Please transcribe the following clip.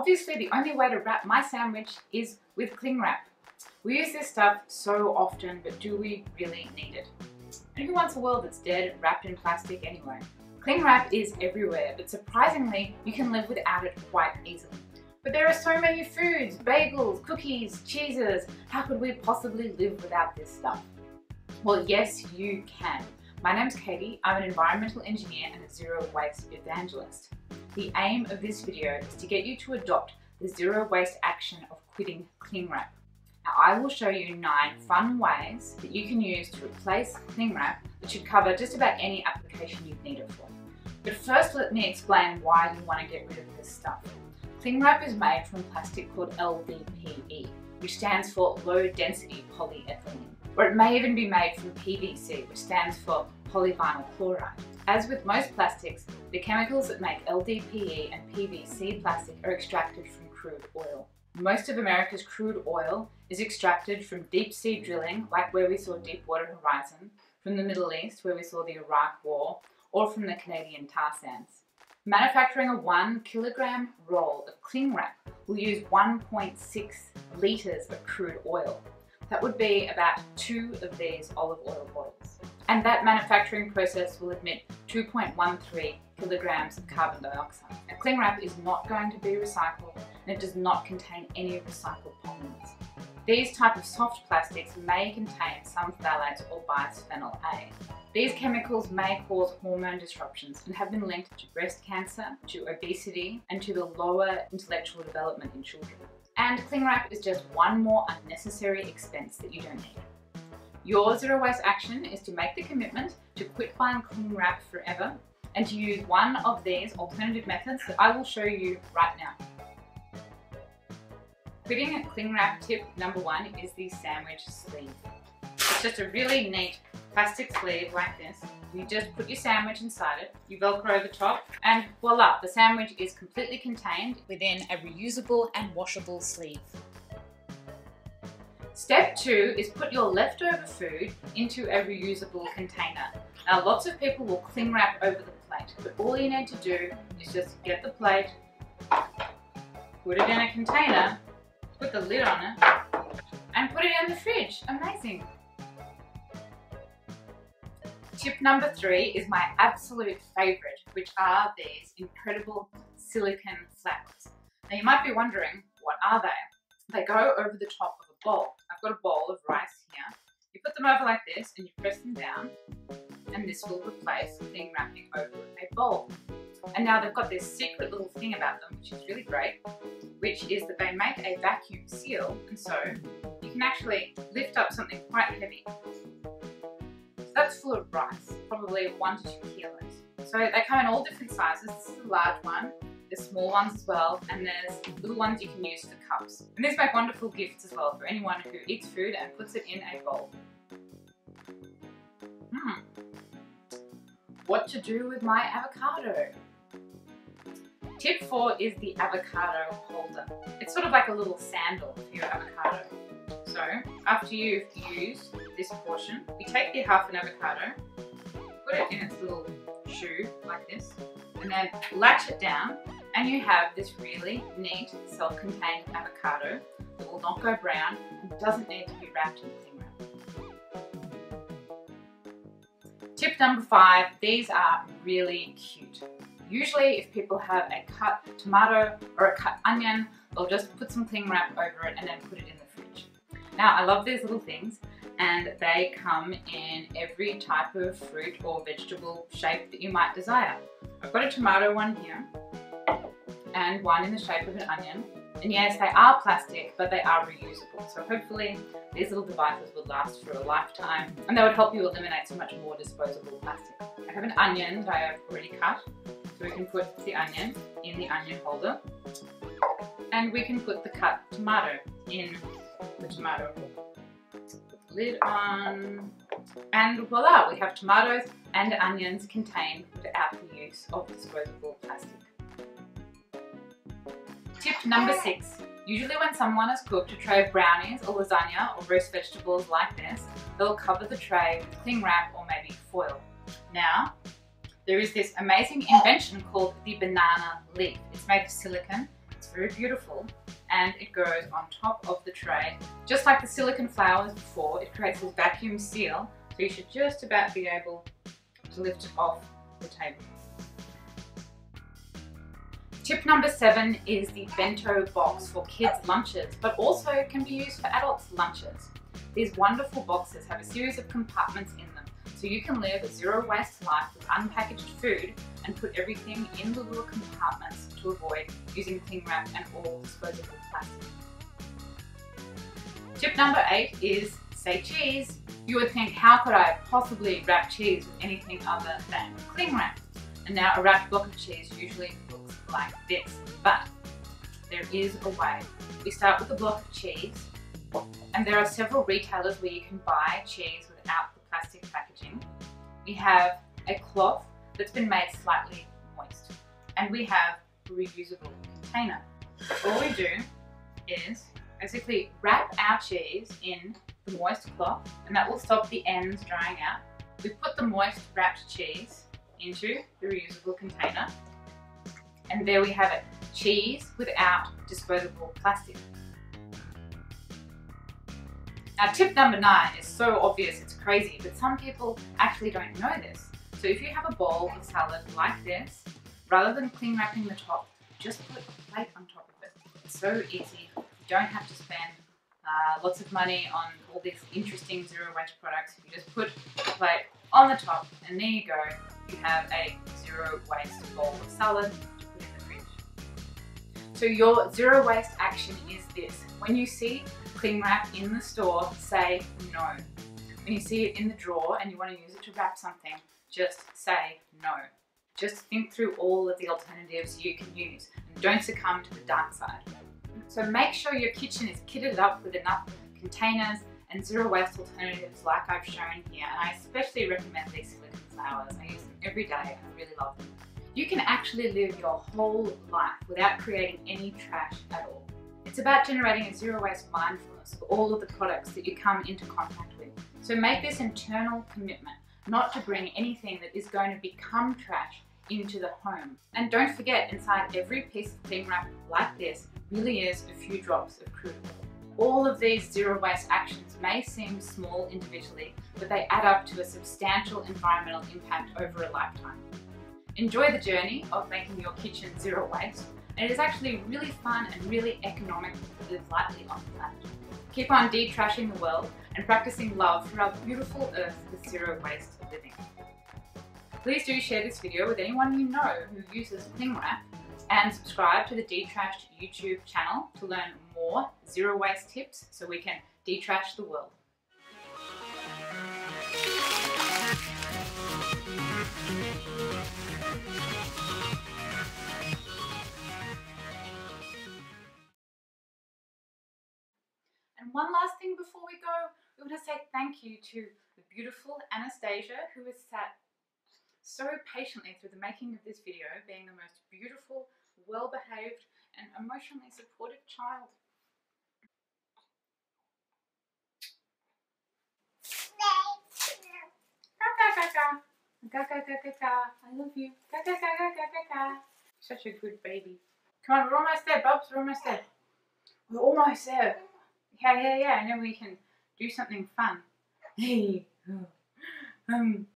Obviously, the only way to wrap my sandwich is with cling wrap. We use this stuff so often, but do we really need it? And who wants a world that's dead and wrapped in plastic anyway? Cling wrap is everywhere, but surprisingly, you can live without it quite easily. But there are so many foods, bagels, cookies, cheeses. How could we possibly live without this stuff? Well, yes, you can. My name's Katie, I'm an environmental engineer and a zero waste evangelist. The aim of this video is to get you to adopt the zero waste action of quitting cling wrap. Now, I will show you 9 fun ways that you can use to replace cling wrap that should cover just about any application you'd need it for. But first, let me explain why you want to get rid of this stuff. Cling wrap is made from plastic called LDPE, which stands for Low Density Polyethylene, or it may even be made from PVC, which stands for Polyvinyl Chloride. As with most plastics, the chemicals that make LDPE and PVC plastic are extracted from crude oil. Most of America's crude oil is extracted from deep sea drilling, like where we saw Deepwater Horizon, from the Middle East, where we saw the Iraq War, or from the Canadian tar sands. Manufacturing a 1 kilogram roll of cling wrap will use 1.6 litres of crude oil. That would be about 2 of these olive oil bottles. And that manufacturing process will emit 2.13 kilograms of carbon dioxide. Now, cling wrap is not going to be recycled, and it does not contain any recycled polymers. These type of soft plastics may contain some phthalates or bisphenol A. These chemicals may cause hormone disruptions and have been linked to breast cancer, to obesity, and to the lower intellectual development in children. And cling wrap is just one more unnecessary expense that you don't need. Your zero waste action is to make the commitment to quit buying cling wrap forever and to use one of these alternative methods that I will show you right now. Quitting cling wrap tip number 1 is the sandwich sleeve. It's just a really neat plastic sleeve like this. You just put your sandwich inside it, you velcro the top, and voila, the sandwich is completely contained within a reusable and washable sleeve. Step 2 is put your leftover food into a reusable container. Now, lots of people will cling wrap over the plate, but all you need to do is just get the plate, put it in a container, put the lid on it, and put it in the fridge. Amazing! Tip number 3 is my absolute favourite, which are these incredible silicone flowers. Now, you might be wondering, what are they? They go over the top of a bowl. I've got a bowl of rice here. You put them over like this and you press them down, and this will replace cling wrapping over a bowl. And now they've got this secret little thing about them, which is really great, which is that they make a vacuum seal, and so you can actually lift up something quite heavy. That's full of rice, probably 1 to 2 kilos. So they come in all different sizes. This is a large one, there's small ones as well, and there's little ones you can use for cups. And these make wonderful gifts as well for anyone who eats food and puts it in a bowl. What to do with my avocado? Tip 4 is the avocado holder. It's sort of like a little sandal for your avocado. So, after you've used this portion, you take the half an avocado, put it in its little shoe like this, and then latch it down, and you have this really neat self-contained avocado that will not go brown and doesn't need to be wrapped in cling wrap. Tip number 5, these are really cute. Usually if people have a cut tomato or a cut onion, they'll just put some cling wrap over it and then put it in the fridge. Now, I love these little things, and they come in every type of fruit or vegetable shape that you might desire. I've got a tomato one here, and one in the shape of an onion. And yes, they are plastic, but they are reusable. So hopefully these little devices would last for a lifetime, and they would help you eliminate so much more disposable plastic. I have an onion that I have already cut, so we can put the onion in the onion holder, and we can put the cut tomato in the tomato holder. Put the lid on, and voila, we have tomatoes and onions contained without the use of disposable plastic. Tip number 6. Usually when someone has cooked a tray of brownies or lasagna or roast vegetables like this, they'll cover the tray with cling wrap or maybe foil. Now, there is this amazing invention called the banana leaf. It's made of silicone, it's very beautiful, and it goes on top of the tray. Just like the silicone flowers before, it creates this vacuum seal, so you should just about be able to lift it off the table. Tip number 7 is the bento box for kids' lunches, but also can be used for adults' lunches. These wonderful boxes have a series of compartments in them, so you can live a zero-waste life with unpackaged food and put everything in the little compartments to avoid using cling wrap and all disposable plastic. Tip number 8 is say cheese. You would think, how could I possibly wrap cheese with anything other than cling wrap? And now a wrapped block of cheese usually looks like this, but there is a way. We start with a block of cheese, and there are several retailers where you can buy cheese without the plastic packaging. We have a cloth that's been made slightly moist, and we have a reusable container. All we do is basically wrap our cheese in the moist cloth, and that will stop the ends drying out. We put the moist wrapped cheese into the reusable container, and there we have it, cheese without disposable plastic. Now, tip number 9 is so obvious it's crazy, but some people actually don't know this. So if you have a bowl of salad like this, rather than cling wrapping the top, just put a plate on top of it. It's so easy, you don't have to spend lots of money on all these interesting zero-waste products. You just put a plate on the top, and there you go, you have a zero-waste bowl of salad to put in the fridge. So your zero-waste action is this: when you see cling wrap in the store, say no. When you see it in the drawer and you want to use it to wrap something, just say no. Just think through all of the alternatives you can use, and don't succumb to the dark side. So make sure your kitchen is kitted up with enough containers and zero waste alternatives like I've shown here, and I especially recommend these silicone flowers. I use them every day and I really love them. You can actually live your whole life without creating any trash at all. It's about generating a zero waste mindfulness of all of the products that you come into contact with. So make this internal commitment not to bring anything that is going to become trash into the home. And don't forget, inside every piece of cling wrap like this really is a few drops of crude oil. All of these zero waste actions may seem small individually, but they add up to a substantial environmental impact over a lifetime. Enjoy the journey of making your kitchen zero waste, and it is actually really fun and really economic to live lightly on the planet. Keep on de-trashing the world and practicing love for our beautiful earth with zero waste living. Please do share this video with anyone you know who uses cling wrap, and subscribe to the Detrashed YouTube channel to learn more zero waste tips so we can detrash the world. And one last thing before we go, we want to say thank you to the beautiful Anastasia, who has sat so patiently through the making of this video, being the most beautiful, well-behaved and emotionally supportive child. I love you. Such a good baby. Come on, we're almost there, Bubs, we're almost there. We're almost there. Yeah, and then we can do something fun. Hey.